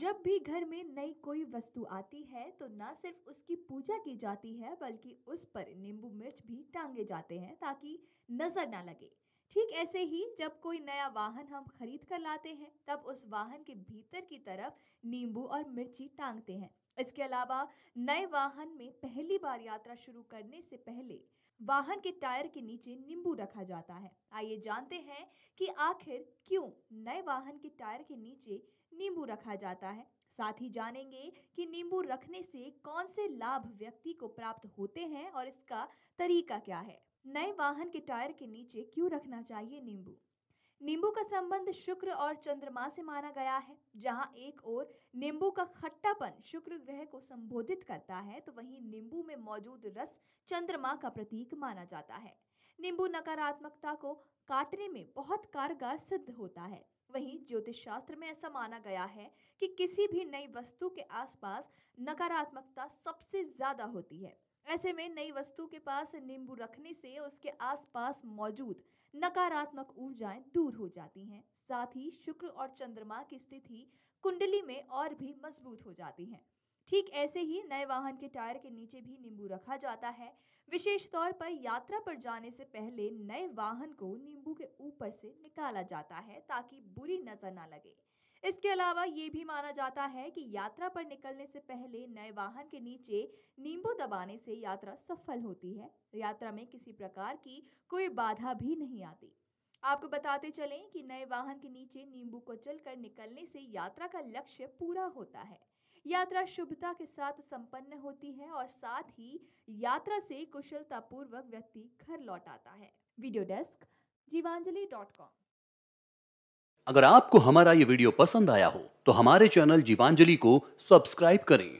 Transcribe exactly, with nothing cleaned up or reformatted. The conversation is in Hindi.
जब भी घर में नई कोई वस्तु आती है तो ना सिर्फ उसकी पूजा की जाती है बल्कि उस पर नींबू मिर्च भी टांगे जाते हैं ताकि नजर ना लगे। ठीक ऐसे ही जब कोई नया वाहन हम खरीद कर लाते हैं तब उस वाहन के भीतर की तरफ नींबू और मिर्ची टांगते हैं। इसके अलावा नए वाहन में पहली बार यात्रा शुरू करने से पहले वाहन के टायर के नीचे नींबू रखा जाता है। आइए जानते हैं कि आखिर क्यों नए वाहन के टायर के नीचे नींबू रखा जाता है, साथ ही जानेंगे कि नींबू रखने से कौन से लाभ व्यक्ति को प्राप्त होते हैं और इसका तरीका क्या है। नए वाहन के टायर के नीचे क्यों रखना चाहिए नींबू? नींबू का संबंध शुक्र और चंद्रमा से माना गया है। जहां एक ओर नींबू का खट्टापन शुक्र ग्रह को संबोधित करता है तो वहीं नींबू में मौजूद रस चंद्रमा का प्रतीक माना जाता है। नींबू नकारात्मकता को काटने में बहुत कारगर सिद्ध होता है। वहीं ज्योतिष शास्त्र में ऐसा माना गया है कि किसी भी नई वस्तु के आसपास नकारात्मकता सबसे ज्यादा होती है। ऐसे में नई वस्तु के पास नींबू रखने से उसके आसपास मौजूद नकारात्मक ऊर्जाएं दूर हो जाती हैं। साथ ही शुक्र और चंद्रमा की स्थिति कुंडली में और भी मजबूत हो जाती हैं। ठीक ऐसे ही नए वाहन के टायर के नीचे भी नींबू रखा जाता है। विशेष तौर पर यात्रा पर जाने से पहले नए वाहन को नींबू के ऊपर से निकाला जाता है ताकि बुरी नजर ना लगे। इसके अलावा ये भी माना जाता है कि यात्रा पर निकलने से पहले नए वाहन के नीचे नींबू दबाने से यात्रा सफल होती है। यात्रा में किसी प्रकार की कोई बाधा भी नहीं आती। आपको बताते चलें कि नए वाहन के नीचे नींबू को चलकर निकलने से यात्रा का लक्ष्य पूरा होता है। यात्रा शुभता के साथ संपन्न होती है और साथ ही यात्रा से कुशलतापूर्वक व्यक्ति घर लौट आता है। Video desk Jeevanjali dot com. अगर आपको हमारा ये वीडियो पसंद आया हो तो हमारे चैनल जीवांजलि को सब्सक्राइब करें।